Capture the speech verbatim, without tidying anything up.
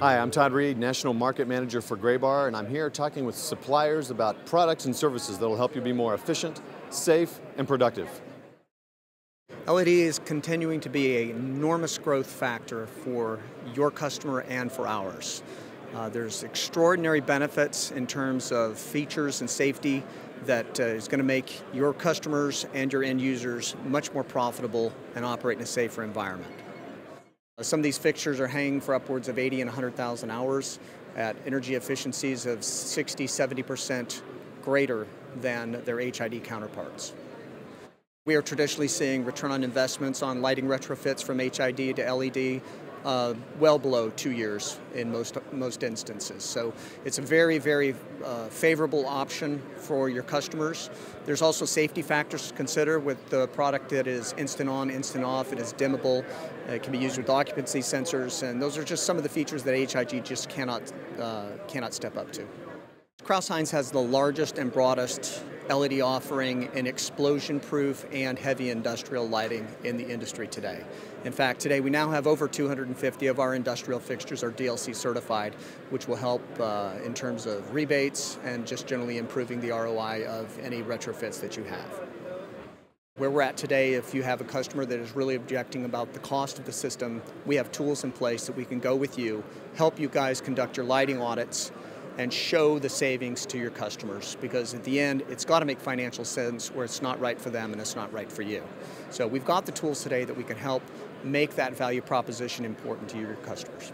Hi, I'm Todd Reed, National Market Manager for Graybar, and I'm here talking with suppliers about products and services that will help you be more efficient, safe, and productive. L E D is continuing to be an enormous growth factor for your customer and for ours. Uh, there's extraordinary benefits in terms of features and safety that uh, is going to make your customers and your end users much more profitable and operate in a safer environment. Some of these fixtures are hanging for upwards of eighty and one hundred thousand hours at energy efficiencies of sixty, seventy percent greater than their H I D counterparts. We are traditionally seeing return on investments on lighting retrofits from H I D to L E D uh, well below two years in most, most instances. So it's a very, very uh, favorable option for your customers. There's also safety factors to consider with the product that is instant on, instant off. It is dimmable. It can be used with occupancy sensors, and those are just some of the features that H I D just cannot, uh, cannot step up to. Crouse-Hinds has the largest and broadest L E D offering in explosion-proof and heavy industrial lighting in the industry today. In fact, today we now have over two hundred fifty of our industrial fixtures are D L C certified, which will help uh, in terms of rebates and just generally improving the R O I of any retrofits that you have. Where we're at today, if you have a customer that is really objecting about the cost of the system, we have tools in place that we can go with you, help you guys conduct your lighting audits, and show the savings to your customers, because at the end it's got to make financial sense where it's not right for them and it's not right for you. So we've got the tools today that we can help make that value proposition important to your customers.